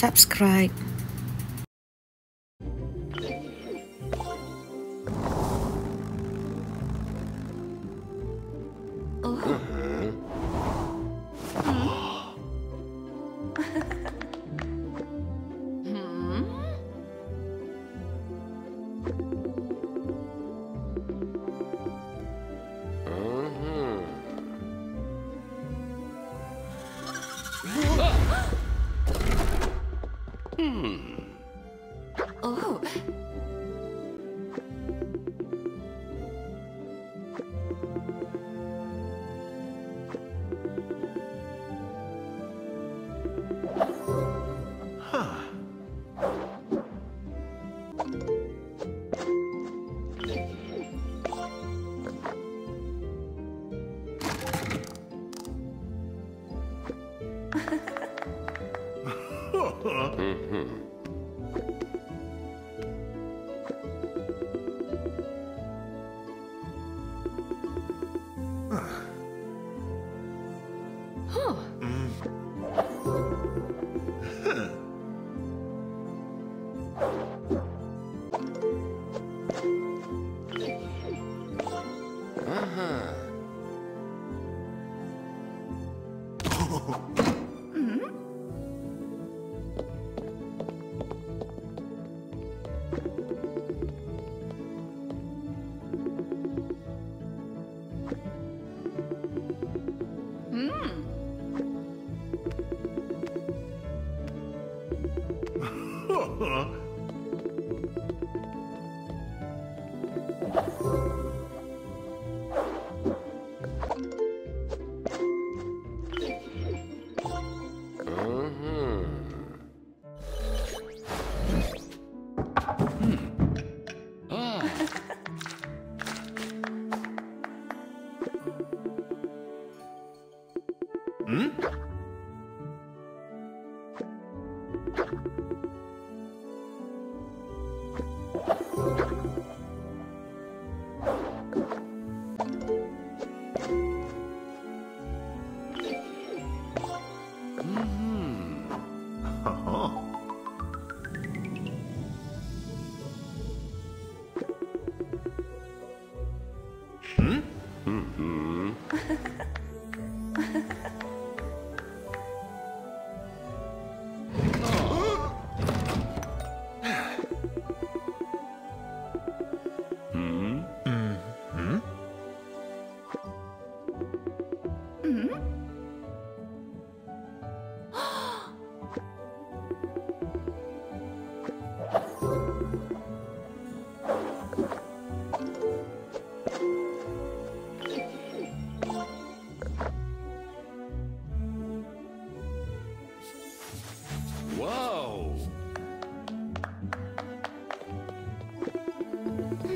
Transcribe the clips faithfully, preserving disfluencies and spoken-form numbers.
Subscribe. Hey! Hey!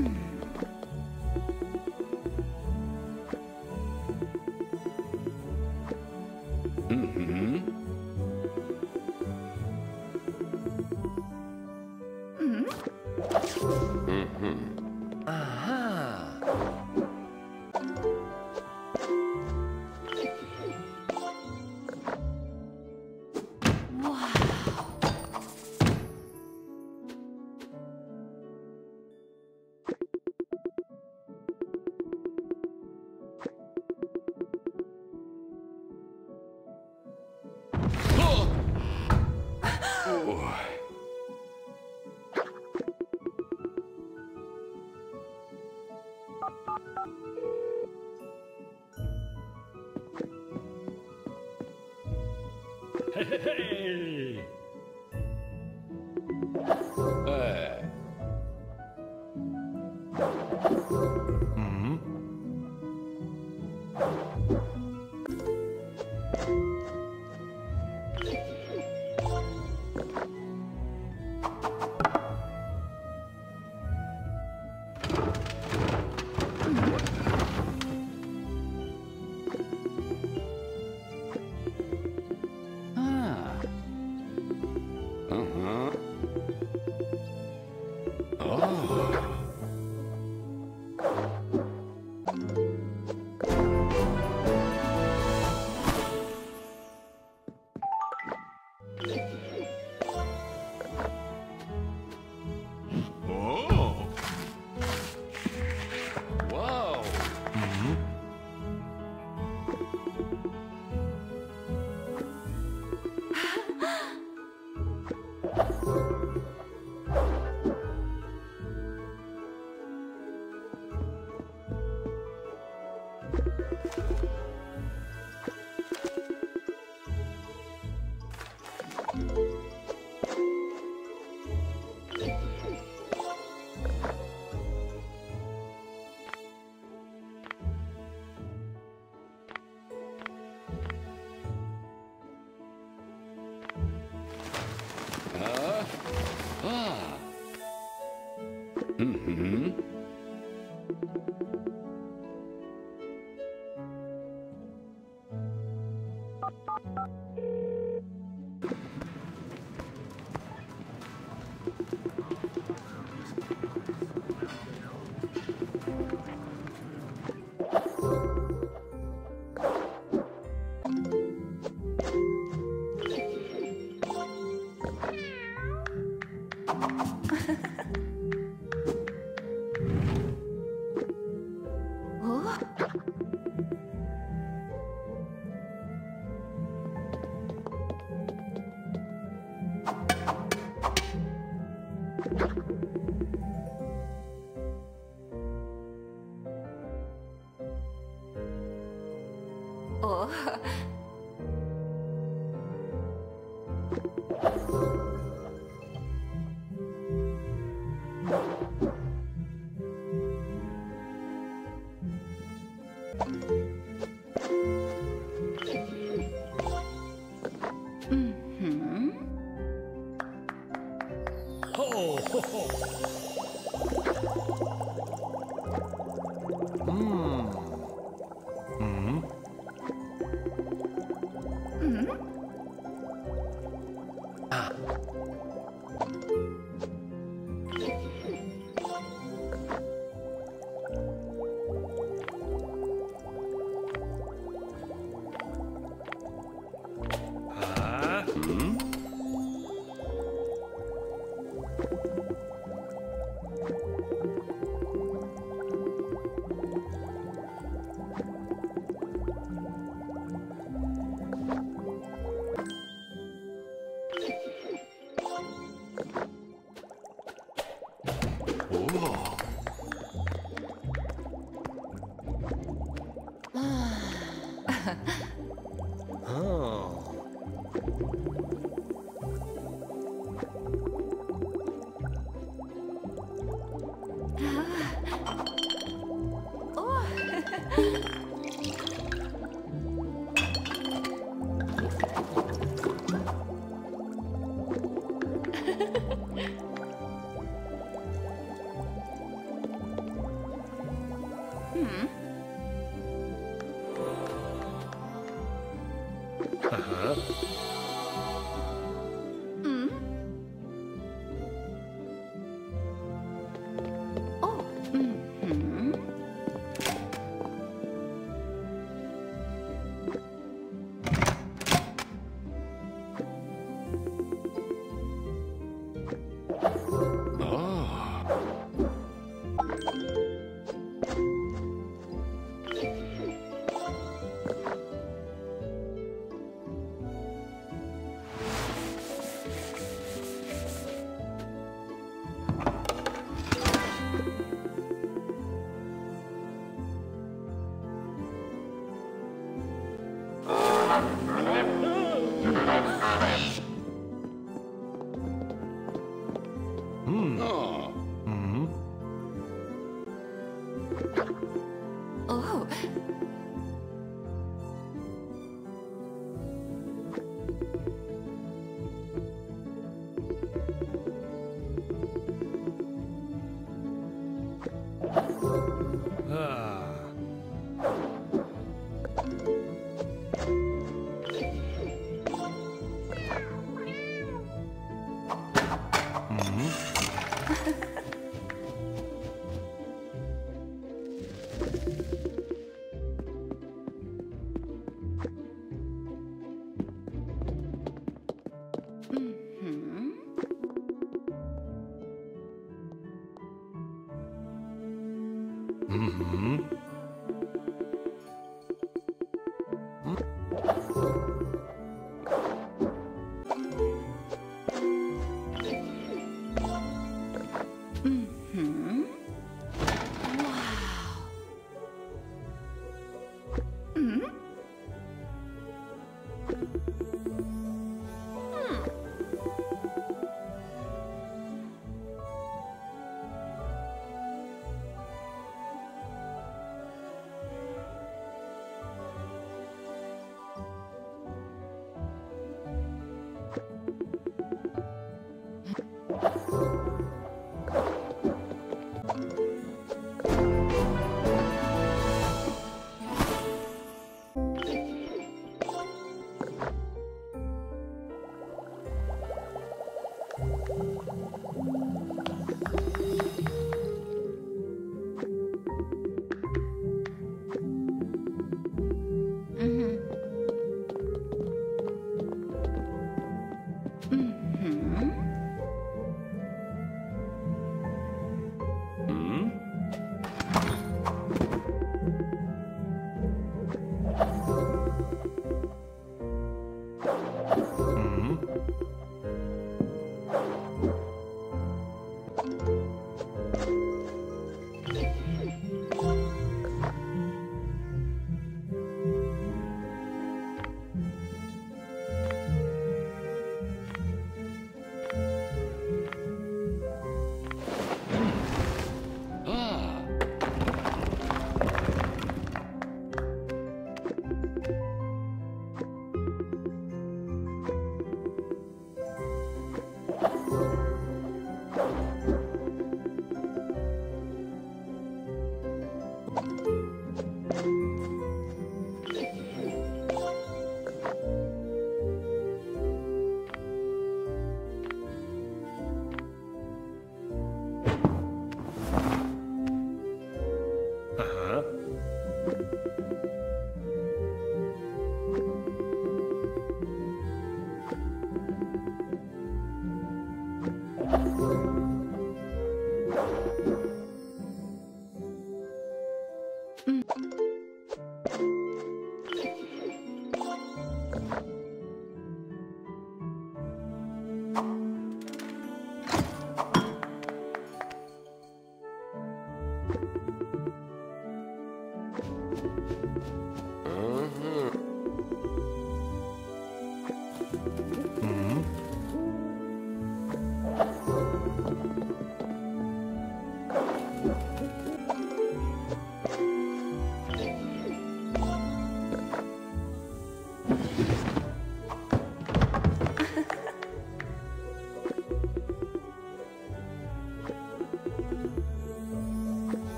Mm-hmm.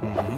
Mm-hmm.